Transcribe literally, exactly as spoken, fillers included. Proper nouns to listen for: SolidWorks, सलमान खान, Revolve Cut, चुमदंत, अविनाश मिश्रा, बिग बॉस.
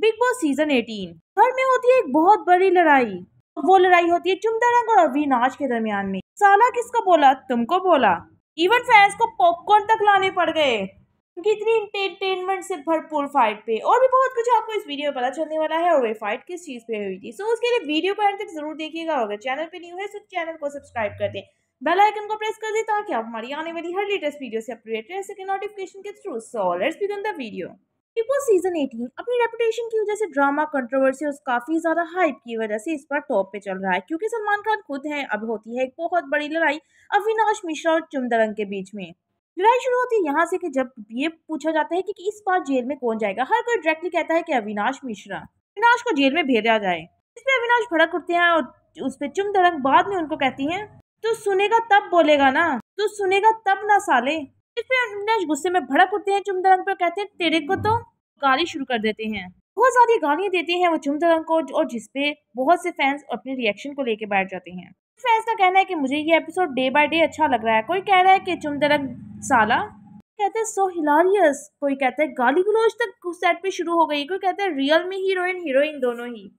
बिग बॉस season अठारह। घर में होती है एक बहुत बड़ी लड़ाई, वो लड़ाई होती है चुमदंत और अविनाश के दरमियान में। साला किसको बोला? तुमको बोला। इवन फैंस को पॉपकॉर्न तक लाने पड़ गए क्योंकि इतनी एंटरटेनमेंट से भरपूर फाइट पे और भी बहुत कुछ आपको इस वीडियो में पता चलने वाला है। और वे फाइट किस चीज पे हुई थी, सो उसके लिए वीडियो को एंड तक जरूर देखिएगा। और अगर चैनल पे न्यू है तो चैनल को सब्सक्राइब कर दें, बेल आइकन को प्रेस कर दें ताकि आप हमारी आने वाली हर लेटेस्ट वीडियो से अपडेट रह सके नोटिफिकेशन के through. So let's begin the video. बिग बॉस season अठारह अपनी रेपुटेशन की वजह से, ड्रामा, कंट्रोवर्सी और काफी ज्यादा हाइप की वजह से इस पर टॉप पे चल रहा है क्योंकि सलमान खान खुद हैं। अब होती है एक बहुत बड़ी लड़ाई अविनाश मिश्रा और चुमदंत के बीच में। लड़ाई शुरू होती है यहाँ से कि जब ये पूछा जाता है कि, कि इस बार जेल में कौन जाएगा। हर कोई डायरेक्टली कहता है कि अविनाश मिश्रा, अविनाश को जेल में भेजा जाए। इसमें अविनाश भड़क उठते हैं और उस पर चुमदंत बाद में उनको कहती है तू सुनेगा तब बोलेगा ना, तू सुनेगा तब ना साले। अविनाश गुस्से में भड़क उठते हैं चुमदंत पर, कहते हैं तेरे को तो, गाली शुरू कर देते हैं। बहुत ज्यादा गालियां देते हैं वो चुमदंत को और जिसपे बहुत से फैंस अपने रिएक्शन को लेके बैठ जाते हैं। फैंस का कहना है कि मुझे ये एपिसोड डे बाय डे अच्छा लग रहा है। कोई कह रहा है कि चुमदंत साला, कहते हैं सो हिलारियस। कोई कहता है गाली गलोच तक सेट पे शुरू हो गई। कोई कहता है रियल में हीरोइन हीरोइन दोनों ही।